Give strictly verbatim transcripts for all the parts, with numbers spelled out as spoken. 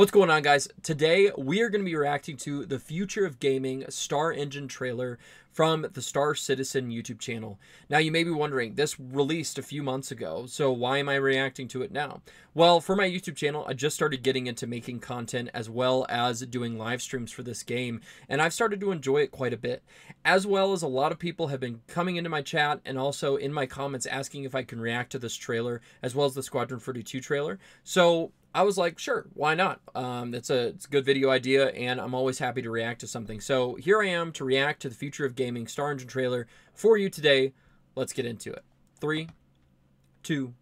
What's going on, guys? Today we are going to be reacting to the future of gaming Star Engine trailer from the Star Citizen YouTube channel. Now, you may be wondering, this released a few months ago, so why am I reacting to it now? Well, for my YouTube channel, I just started getting into making content as well as doing live streams for this game, and I've started to enjoy it quite a bit, as well as a lot of people have been coming into my chat and also in my comments asking if I can react to this trailer as well as the Squadron forty-two trailer. So I was like, sure, why not? Um, it's, a, it's a good video idea, and I'm always happy to react to something. So here I am to react to the future of gaming Star Engine trailer for you today. Let's get into it. Three, two,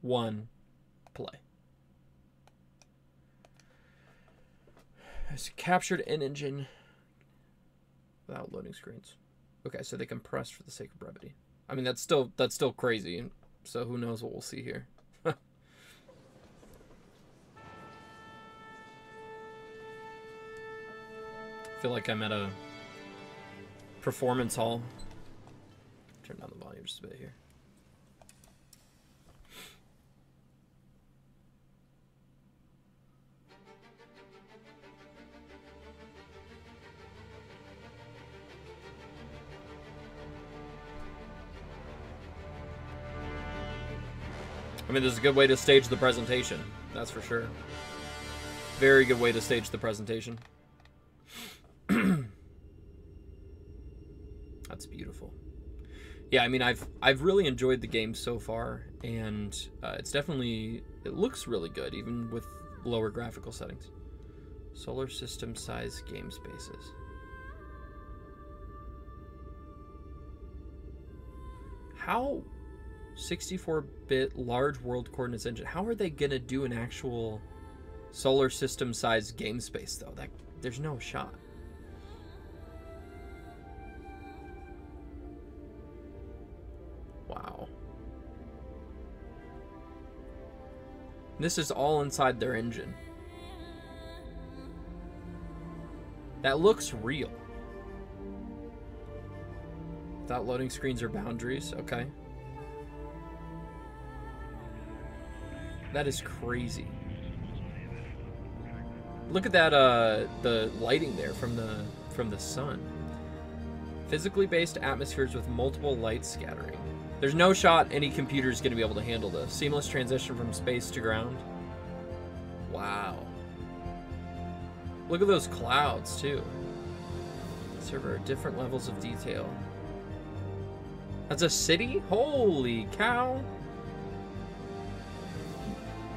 one, play. I captured an engine without loading screens. Okay, so they compressed for the sake of brevity. I mean, that's still that's still crazy. So who knows what we'll see here. I feel like I'm at a performance hall. Turn down the volume just a bit here. I mean, this is a good way to stage the presentation, that's for sure. Very good way to stage the presentation. That's beautiful. Yeah, I mean, I've I've really enjoyed the game so far, and uh, it's definitely it looks really good, even with lower graphical settings. Solar system size game spaces. How sixty-four bit large world coordinates engine? How are they gonna do an actual solar system size game space though? That there's no shot. This is all inside their engine. That looks real. Without loading screens or boundaries, okay. That is crazy. Look at that, uh, the lighting there from the from the sun. Physically based atmospheres with multiple light scattering. There's no shot any computer is going to be able to handle this. Seamless transition from space to ground. Wow. Look at those clouds, too. Server, different levels of detail. That's a city? Holy cow.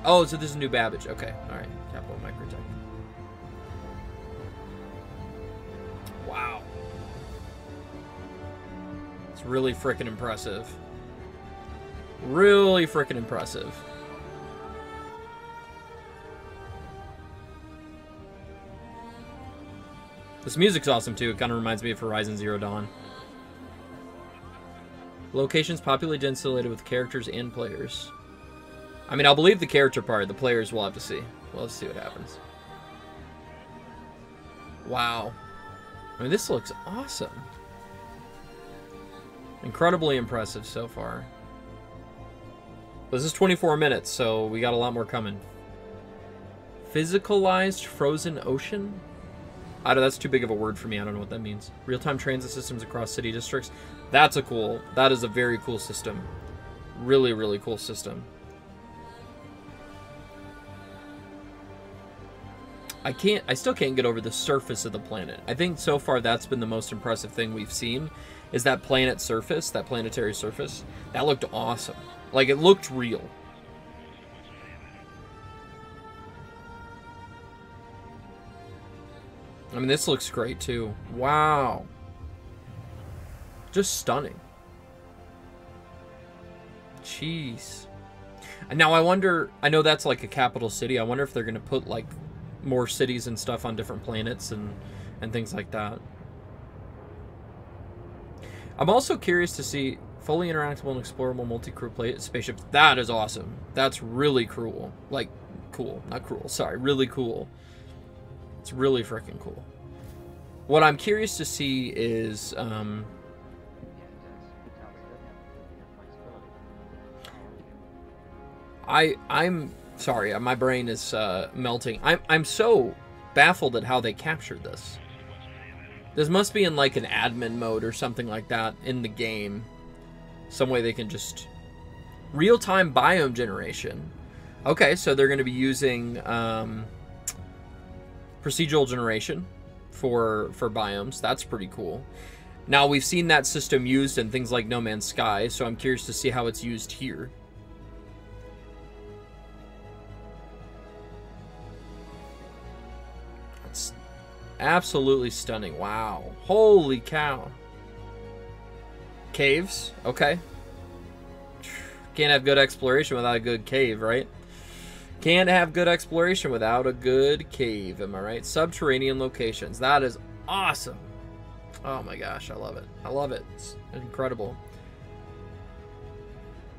Oh, so this is New Babbage. Okay, all right. Capital Microtech. Wow. It's really freaking impressive. Really freaking impressive. This music's awesome too. It kind of reminds me of Horizon Zero Dawn. Locations popularly densulated with characters and players. I mean, I'll believe the character part. The players will have to see. We'll have to see what happens. Wow. I mean, this looks awesome. Incredibly impressive so far. This is twenty-four minutes, so we got a lot more coming. Physicalized frozen ocean? I don't, that's too big of a word for me. I don't know what that means. Real-time transit systems across city districts. That's a cool, that is a very cool system. Really, really cool system. I can't, I still can't get over the surface of the planet. I think so far that's been the most impressive thing we've seen, is that planet surface, that planetary surface. That looked awesome. Like, it looked real. I mean, this looks great too. Wow. Just stunning. Jeez. Now I wonder, I know that's like a capital city. I wonder if they're gonna put like more cities and stuff on different planets and and things like that. I'm also curious to see fully interactable and explorable multi-crew play spaceships. That is awesome. That's really cool. Like, cool, not cruel, sorry, really cool. It's really freaking cool. What I'm curious to see is um I I'm Sorry, my brain is uh, melting. I'm, I'm so baffled at how they captured this. This must be in like an admin mode or something like that in the game. Some way they can just... Real-time biome generation. Okay, so they're going to be using um, procedural generation for, for biomes. That's pretty cool. Now, we've seen that system used in things like No Man's Sky, so I'm curious to see how it's used here. That's absolutely stunning. Wow. Holy cow. Caves. Okay. Can't have good exploration without a good cave, right? Can't have good exploration without a good cave, am I right? Subterranean locations. That is awesome. Oh my gosh, I love it. I love it. It's incredible.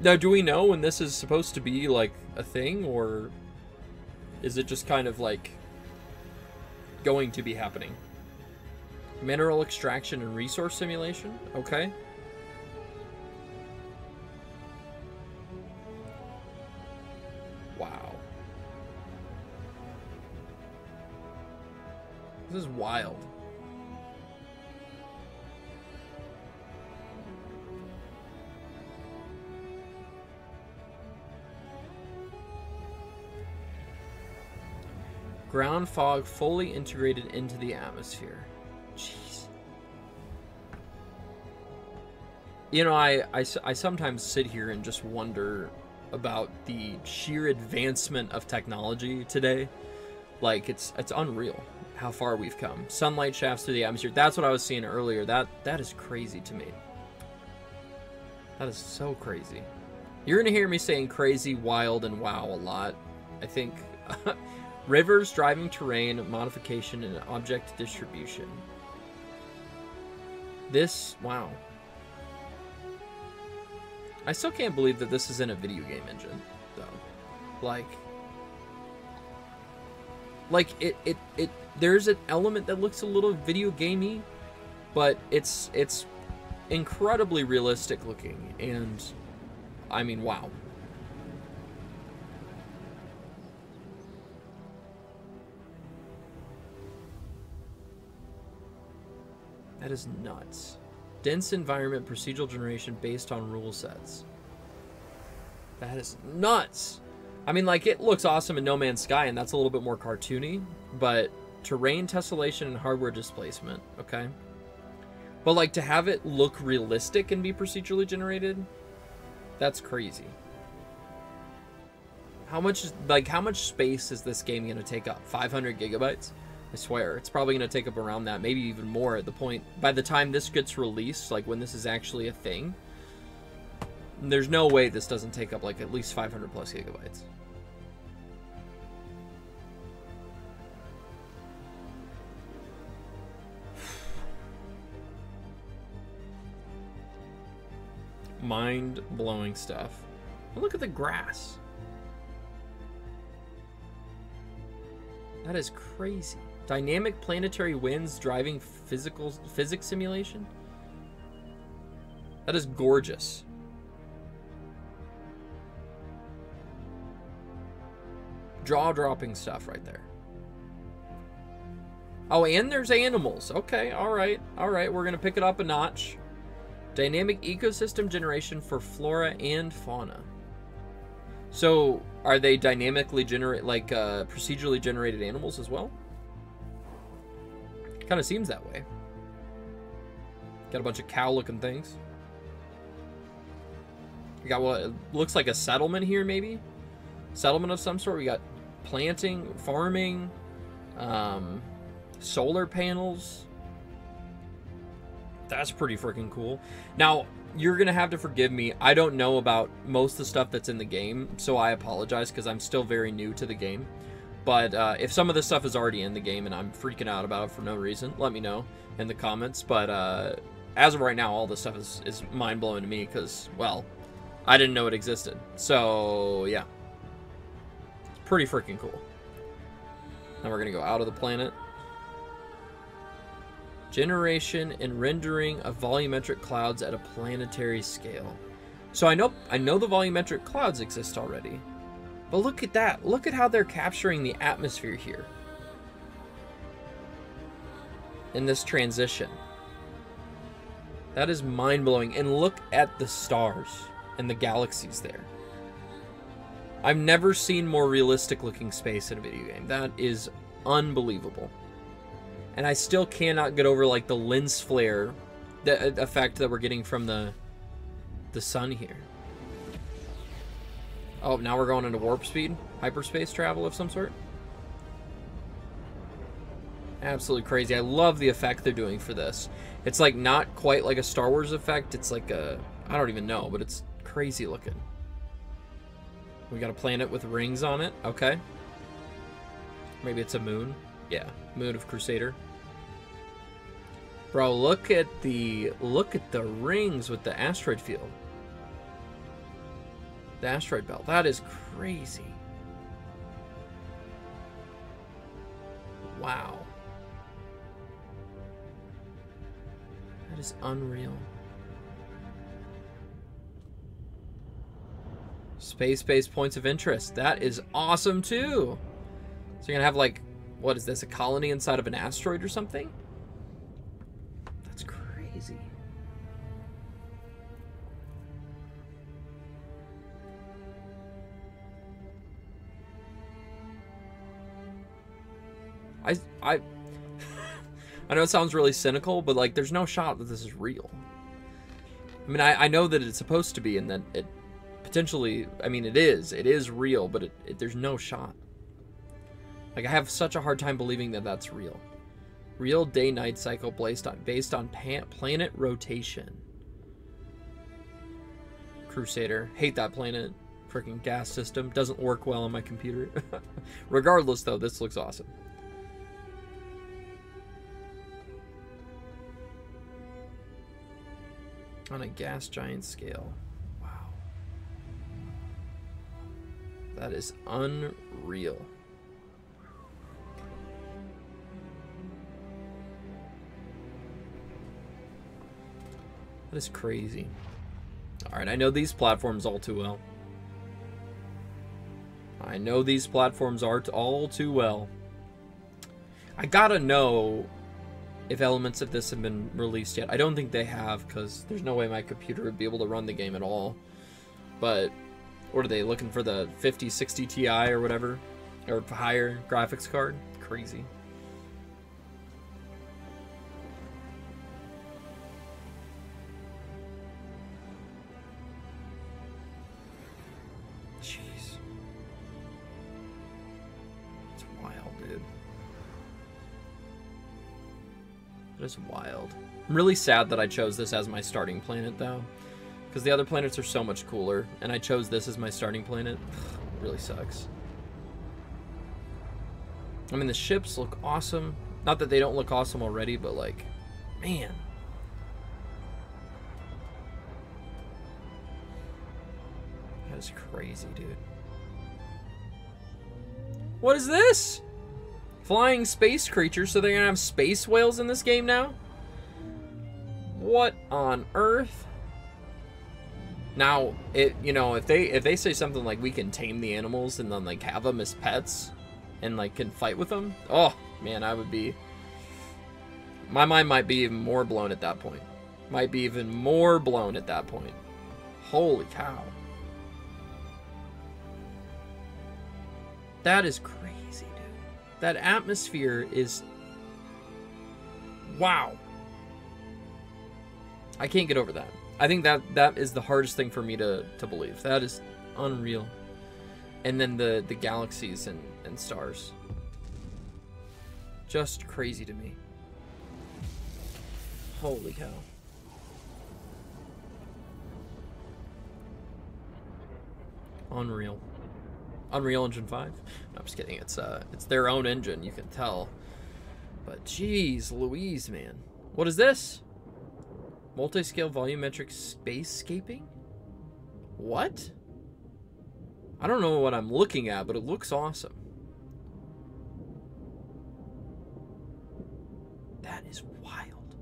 Now, do we know when this is supposed to be, like, a thing? Or is it just kind of, like, going to be happening? Mineral extraction and resource simulation? Okay. Wow. This is wild. Ground fog fully integrated into the atmosphere. Jeez. You know, I, I, I sometimes sit here and just wonder about the sheer advancement of technology today. Like, it's it's unreal how far we've come. Sunlight shafts through the atmosphere. That's what I was seeing earlier. That That is crazy to me. That is so crazy. You're going to hear me saying crazy, wild, and wow a lot. I think... Rivers, driving terrain, modification, and object distribution. This, wow. I still can't believe that this is in a video game engine, though. Like, like it, it, it. There's an element that looks a little video gamey, but it's it's incredibly realistic looking, and I mean, wow. That is nuts. Dense environment procedural generation based on rule sets. That is nuts. I mean, like, it looks awesome in No Man's Sky, and that's a little bit more cartoony, but terrain tessellation and hardware displacement, okay? But, like, to have it look realistic and be procedurally generated, that's crazy. How much, like, how much space is this game going to take up? five hundred gigabytes? I swear, it's probably going to take up around that, maybe even more at the point. By the time this gets released, like when this is actually a thing, there's no way this doesn't take up like at least five hundred plus gigabytes. Mind-blowing stuff. Look at the grass. That is crazy. Dynamic planetary winds driving physical physics simulation? That is gorgeous. Jaw-dropping stuff right there. Oh, and there's animals. Okay, all right. All right, we're going to pick it up a notch. Dynamic ecosystem generation for flora and fauna. So, are they dynamically generate, like, uh, procedurally generated animals as well? Kind of seems that way. Got a bunch of cow-looking things. We got what looks like a settlement here, maybe? Settlement of some sort. We got planting, farming, um, solar panels. That's pretty freaking cool. Now, you're going to have to forgive me. I don't know about most of the stuff that's in the game, so I apologize because I'm still very new to the game. But uh, if some of this stuff is already in the game and I'm freaking out about it for no reason, let me know in the comments. But uh, as of right now, all this stuff is, is mind-blowing to me because, well, I didn't know it existed. So, yeah. It's pretty freaking cool. Now we're going to go out of the planet. Generation and rendering of volumetric clouds at a planetary scale. So I know, I know the volumetric clouds exist already. But look at that. Look at how they're capturing the atmosphere here in this transition. That is mind-blowing. And look at the stars and the galaxies there. I've never seen more realistic looking space in a video game. That is unbelievable. And I still cannot get over like the lens flare the effect that we're getting from the the sun here. Oh, now we're going into warp speed, hyperspace travel of some sort. Absolutely crazy. I love the effect they're doing for this. It's like not quite like a Star Wars effect. It's like a, I don't even know, but it's crazy looking. We got a planet with rings on it. Okay. Maybe it's a moon. Yeah, moon of Crusader. Bro, look at the look at the rings with the asteroid field. The asteroid belt. That is crazy. Wow. That is unreal. Space-based points of interest. That is awesome, too. So you're going to have, like, what is this? A colony inside of an asteroid or something? That's crazy. I... I, I know it sounds really cynical, but, like, there's no shot that this is real. I mean, I, I know that it's supposed to be, and that it... potentially, I mean, it is. It is real, but it, it, there's no shot. Like, I have such a hard time believing that that's real. Real day-night cycle based on, based on pan, planet rotation. Crusader. Hate that planet. Freaking gas system. Doesn't work well on my computer. Regardless, though, this looks awesome. On a gas giant scale. That is unreal. That is crazy. All right, I know these platforms all too well. I know these platforms are all too well. I gotta know if elements of this have been released yet. I don't think they have, because there's no way my computer would be able to run the game at all. But... what are they looking for, the fifty sixty T I or whatever, or higher graphics card? Crazy. Jeez, it's wild, dude. That is wild. I'm really sad that I chose this as my starting planet, though. Because the other planets are so much cooler, and I chose this as my starting planet. It really sucks. I mean, the ships look awesome. Not that they don't look awesome already, but like, man. That is crazy, dude. What is this? Flying space creatures, so they're gonna have space whales in this game now? What on earth? Now, it you know, if they if they say something like we can tame the animals and then like have them as pets and like can fight with them, oh man, I would be, my mind might be even more blown at that point. Might be even more blown at that point. Holy cow. That is crazy, dude. That atmosphere is wow. I can't get over that. I think that that is the hardest thing for me to, to believe. That is unreal. And then the, the galaxies and, and stars. Just crazy to me. Holy cow. Unreal. Unreal Engine five? No, I'm just kidding. It's uh it's their own engine, you can tell. But geez, Louise, man. What is this? Multi-scale volumetric spacescaping? What? I don't know what I'm looking at, but it looks awesome. That is wild.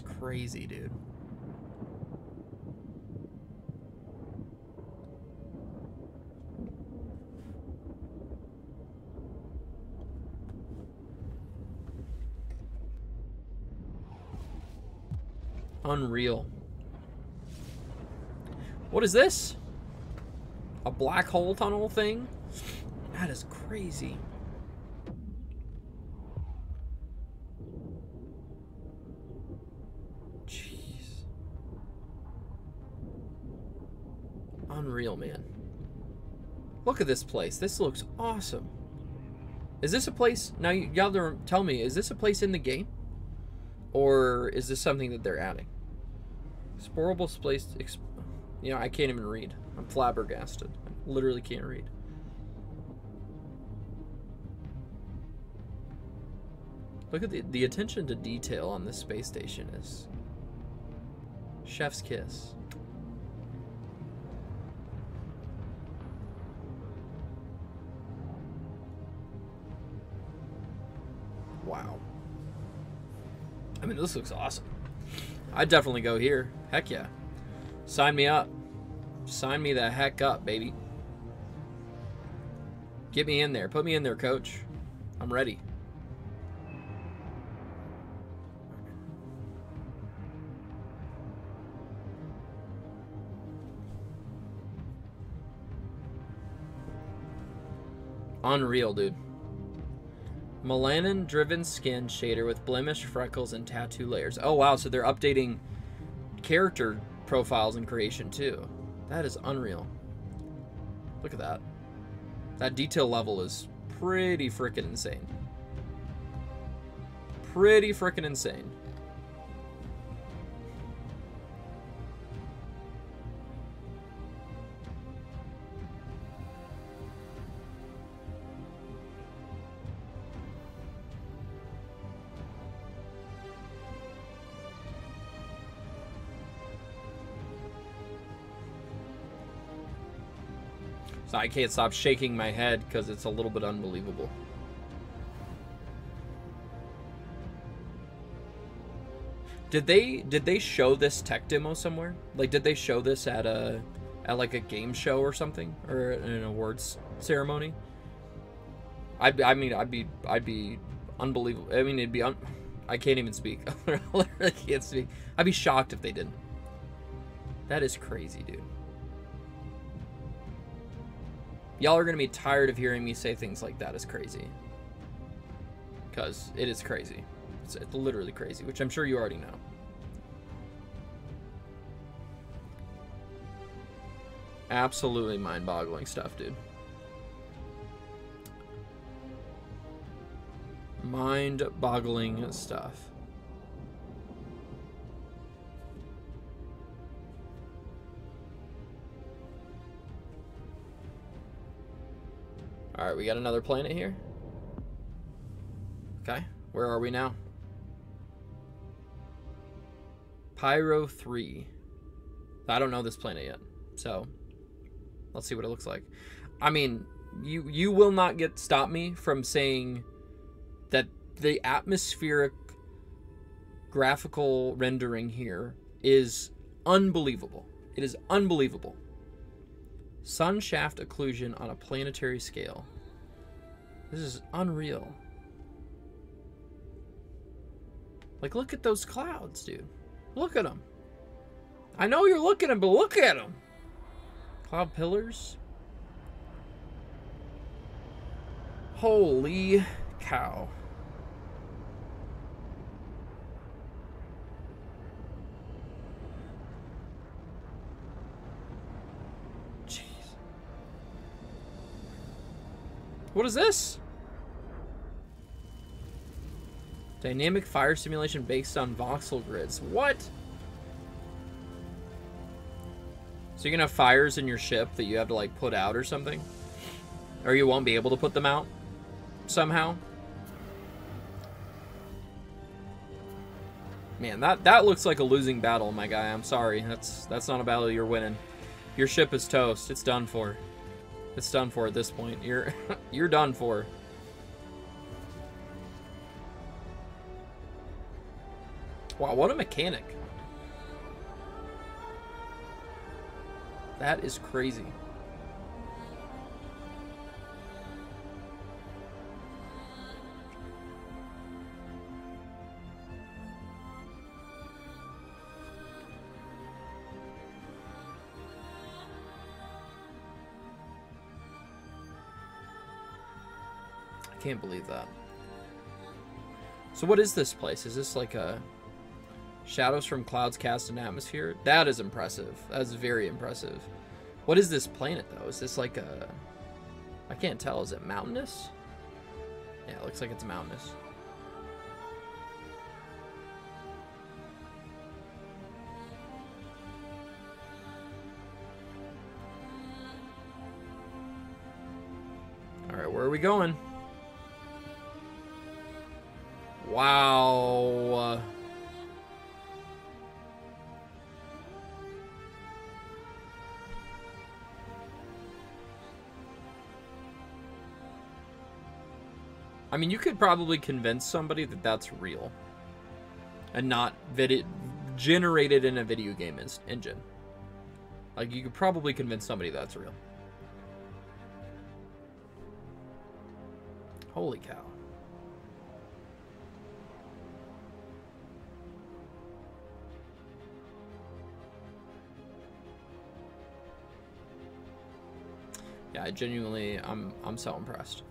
is crazy, dude. Unreal. What is this? A black hole tunnel thing? That is crazy. Jeez. Unreal, man. Look at this place. This looks awesome. Is this a place? Now, y'all tell me, is this a place in the game? Or is this something that they're adding? Explorable space, exp you know, I can't even read. I'm flabbergasted. I literally can't read. Look at the, the attention to detail on this space station is chef's kiss. Wow. I mean, this looks awesome. I'd definitely go here. Heck yeah. Sign me up. Sign me the heck up, baby. Get me in there. Put me in there, coach. I'm ready. Unreal, dude. Melanin-driven skin shader with blemish, freckles, and tattoo layers. Oh, wow. So they're updating character profiles in creation too. That is unreal. Look at that. That detail level is pretty freaking insane. Pretty freaking insane. So I can't stop shaking my head because it's a little bit unbelievable. Did they did they show this tech demo somewhere? Like, did they show this at a at like a game show or something, or an awards ceremony? I I mean I'd be I'd be unbelievable. I mean it'd be un I can't even speak. I literally can't speak. I'd be shocked if they didn't. That is crazy, dude. Y'all are going to be tired of hearing me say things like that is crazy. Because it is crazy. It's literally crazy, which I'm sure you already know. Absolutely mind-boggling stuff, dude. Mind-boggling stuff. All right, we got another planet here. Okay, where are we now? Pyro three. I don't know this planet yet, so let's see what it looks like. I mean, you you will not get stop me from saying that the atmospheric graphical rendering here is unbelievable. It is unbelievable. Sun shaft occlusion on a planetary scale. This is unreal. Like, look at those clouds, dude. Look at them. I know you're looking at them, but look at them. Cloud pillars. Holy cow. What is this? Dynamic fire simulation based on voxel grids. What? So you're gonna have fires in your ship that you have to like put out or something? Or you won't be able to put them out somehow? Man, that, that looks like a losing battle, my guy. I'm sorry. That's that's not a battle you're winning. Your ship is toast. It's done for. It's done for at this point. You're you're done for. Wow, what a mechanic. That is crazy. I can't believe that. So what is this place? Is this like a shadows from clouds cast an atmosphere? That is impressive. That's very impressive. What is this planet though? Is this like a, I can't tell. Is it mountainous? Yeah, it looks like it's mountainous. All right, where are we going? Wow. I mean, you could probably convince somebody that that's real and not that it generated in a video game engine. Like, you could probably convince somebody that's real. Holy cow. Yeah, I genuinely, I'm, I'm so impressed.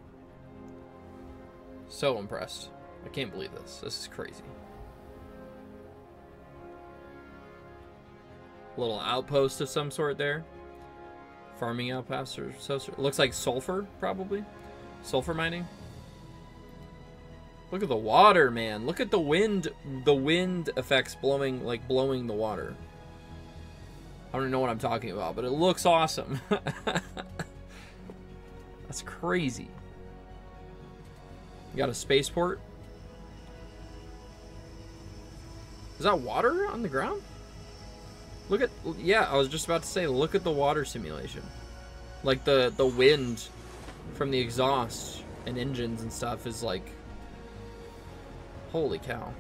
So impressed. I can't believe this. This is crazy. Little outpost of some sort there. Farming outpost or so. Looks like sulfur, probably. Sulfur mining. Look at the water, man. Look at the wind. The wind effects blowing, like blowing the water. I don't know what I'm talking about, but it looks awesome. That's crazy. You got a spaceport. Is that water on the ground? Look at, yeah, I was just about to say, look at the water simulation. Like the, the wind from the exhaust and engines and stuff is like, holy cow.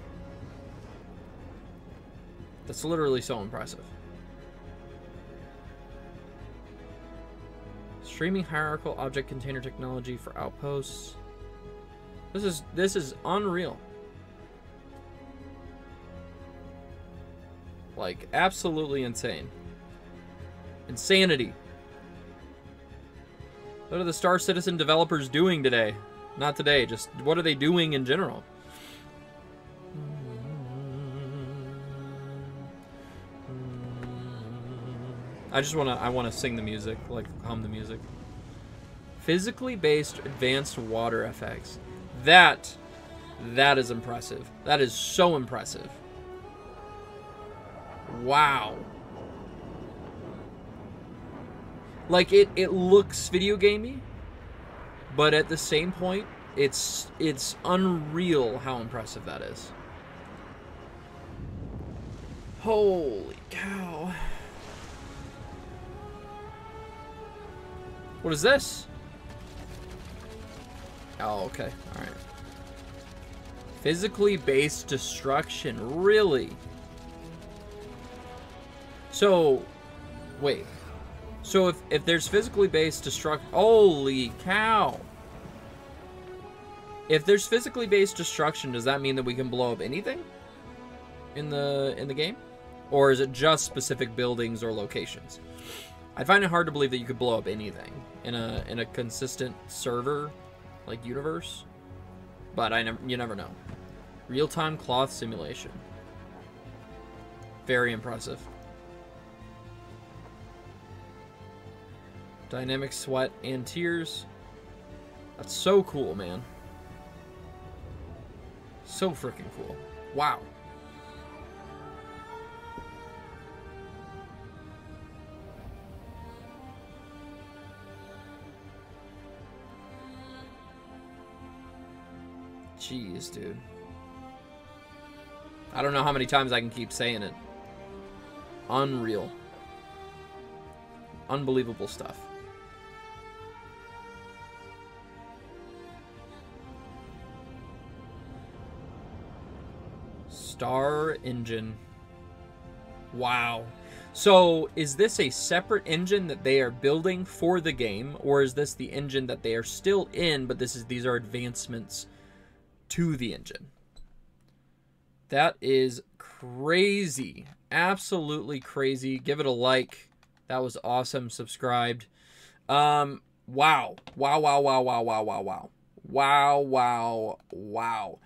That's literally so impressive. Streaming hierarchical object container technology for outposts. This is this is unreal. Like, absolutely insane. Insanity. What are the Star Citizen developers doing today? Not today, just what are they doing in general? I just wanna I wanna sing the music, like hum the music. Physically based advanced water effects. That that is impressive. That is so impressive. Wow. Like it it looks video gamey, but at the same point, it's it's unreal how impressive that is. Holy cow. What is this? Oh, okay. All right. Physically based destruction. Really? So, wait. So if, if there's physically based destruct... Holy cow. If there's physically based destruction, does that mean that we can blow up anything in the, in the game? Or is it just specific buildings or locations? I find it hard to believe that you could blow up anything in a in a consistent server like universe, but I never you never know. Real-time cloth simulation. Very impressive. Dynamic sweat and tears. That's so cool, man. So freaking cool. Wow. Jeez, dude. I don't know how many times I can keep saying it. Unreal. Unbelievable stuff. Star Engine. Wow. So is this a separate engine that they are building for the game, or is this the engine that they are still in, but this is these are advancements to the engine? That is crazy. Absolutely crazy. Give it a like. That was awesome. Subscribed. Um, wow. Wow, wow, wow, wow, wow, wow, wow. Wow, wow, wow.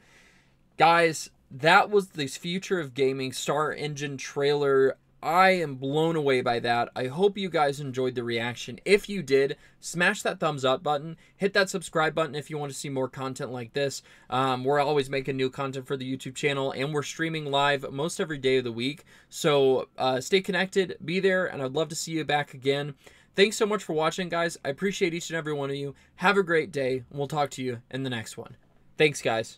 Guys, that was the future of gaming Star Engine trailer. I am blown away by that. I hope you guys enjoyed the reaction. If you did, smash that thumbs up button. Hit that subscribe button if you want to see more content like this. Um, we're always making new content for the YouTube channel, and we're streaming live most every day of the week. So uh, stay connected, be there, and I'd love to see you back again. Thanks so much for watching, guys. I appreciate each and every one of you. Have a great day, and we'll talk to you in the next one. Thanks, guys.